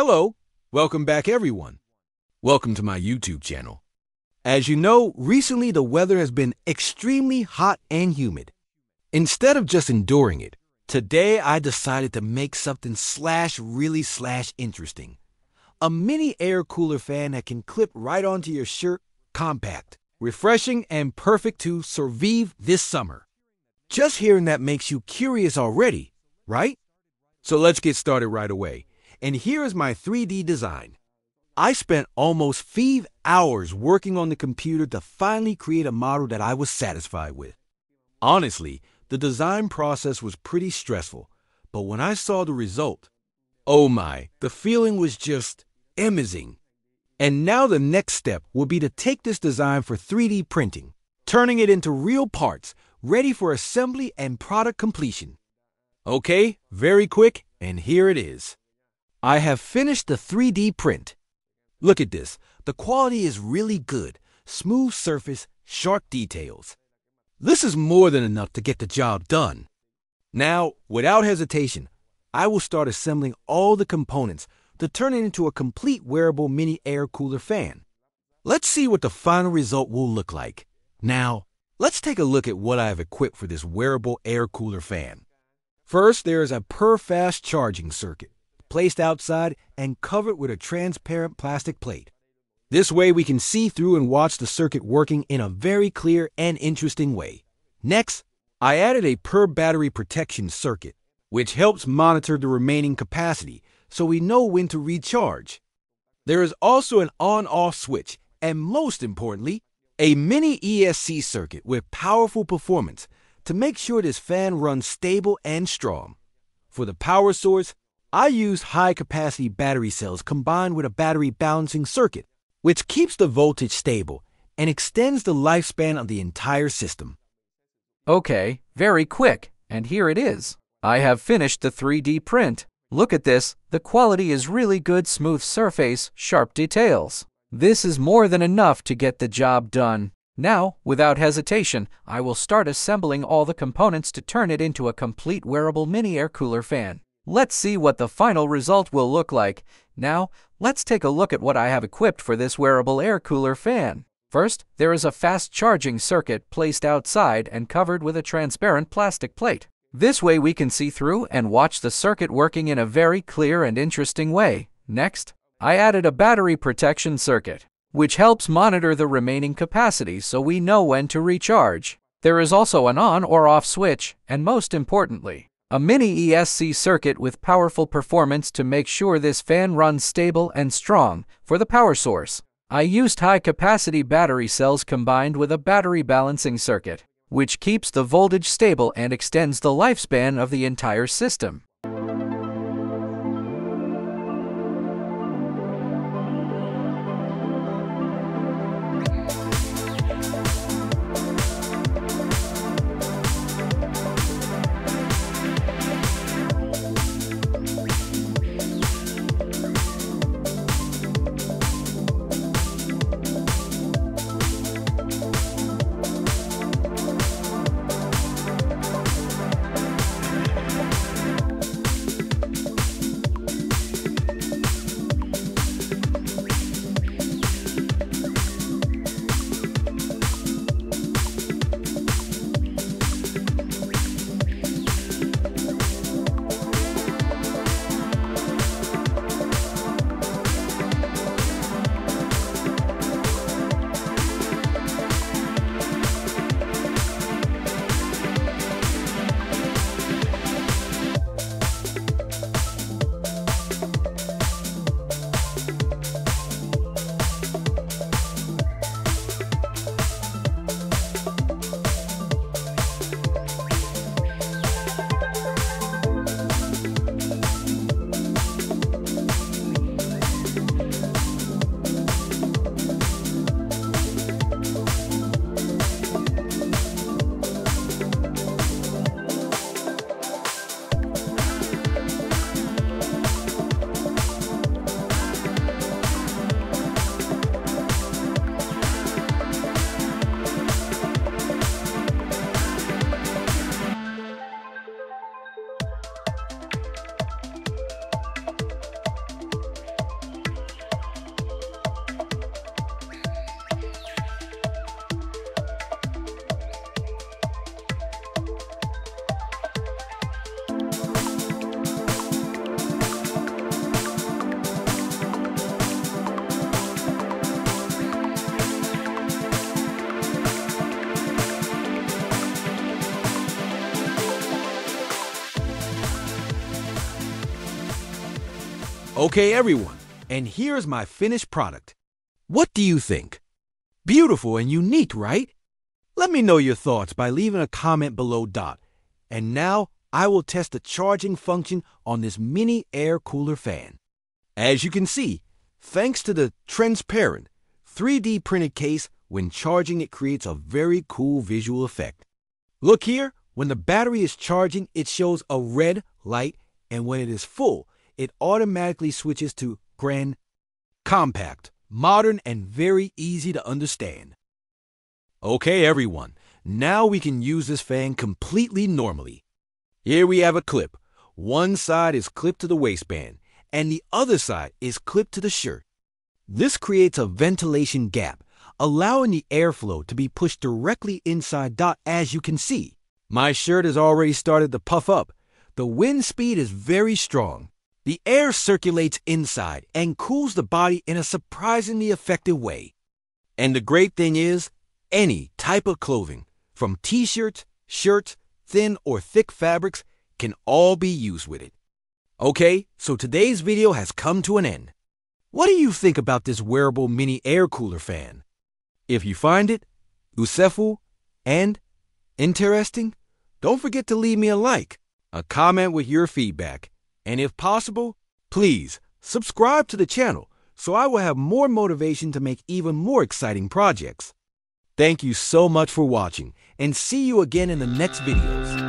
Hello, welcome back everyone. Welcome to my YouTube channel. As you know, recently the weather has been extremely hot and humid. Instead of just enduring it, today I decided to make something really interesting. A mini air cooler fan that can clip right onto your shirt, compact, refreshing, and perfect to survive this summer. Just hearing that makes you curious already, right? So let's get started right away. And here is my 3D design. I spent almost 5 hours working on the computer to finally create a model that I was satisfied with. Honestly, the design process was pretty stressful, but when I saw the result, oh my, the feeling was just amazing. And now the next step will be to take this design for 3D printing, turning it into real parts, ready for assembly and product completion. Okay, very quick, and here it is. I have finished the 3D print. Look at this. The quality is really good. Smooth surface, sharp details. This is more than enough to get the job done. Now, without hesitation, I will start assembling all the components to turn it into a complete wearable mini air cooler fan. Let's see what the final result will look like. Now, let's take a look at what I have equipped for this wearable air cooler fan. First, there is a fast charging circuit, placed outside and covered with a transparent plastic plate. This way we can see through and watch the circuit working in a very clear and interesting way. Next, I added a battery protection circuit, which helps monitor the remaining capacity so we know when to recharge. There is also an on-off switch and, most importantly, a mini ESC circuit with powerful performance to make sure this fan runs stable and strong. For the power source, I use high-capacity battery cells combined with a battery balancing circuit, which keeps the voltage stable and extends the lifespan of the entire system. Okay, very quick, and here it is. I have finished the 3D print. Look at this, the quality is really good, smooth surface, sharp details. This is more than enough to get the job done. Now, without hesitation, I will start assembling all the components to turn it into a complete wearable mini air cooler fan. Let's see what the final result will look like. Now, let's take a look at what I have equipped for this wearable air cooler fan. First, there is a fast charging circuit placed outside and covered with a transparent plastic plate. This way we can see through and watch the circuit working in a very clear and interesting way. Next, I added a battery protection circuit, which helps monitor the remaining capacity so we know when to recharge. There is also an on or off switch, and most importantly, a mini ESC circuit with powerful performance to make sure this fan runs stable and strong. For the power source, I used high-capacity battery cells combined with a battery balancing circuit, which keeps the voltage stable and extends the lifespan of the entire system. Okay, everyone, and here's my finished product. What do you think? Beautiful and unique, right? Let me know your thoughts by leaving a comment below. And now I will test the charging function on this mini air cooler fan. As you can see, thanks to the transparent 3D printed case, when charging it creates a very cool visual effect. Look here, when the battery is charging, it shows a red light, and when it is full, it automatically switches to grand. Compact, modern, and very easy to understand. Okay, everyone, now we can use this fan completely normally. Here we have a clip. One side is clipped to the waistband, and the other side is clipped to the shirt. This creates a ventilation gap, allowing the airflow to be pushed directly inside. As you can see, my shirt has already started to puff up. The wind speed is very strong. The air circulates inside and cools the body in a surprisingly effective way. And the great thing is, any type of clothing, from t-shirts, shirts, thin or thick fabrics, can all be used with it. Okay, so today's video has come to an end. What do you think about this wearable mini air cooler fan? If you find it useful and interesting, don't forget to leave me a like, a comment with your feedback, and if possible, please subscribe to the channel so I will have more motivation to make even more exciting projects. Thank you so much for watching, and see you again in the next videos.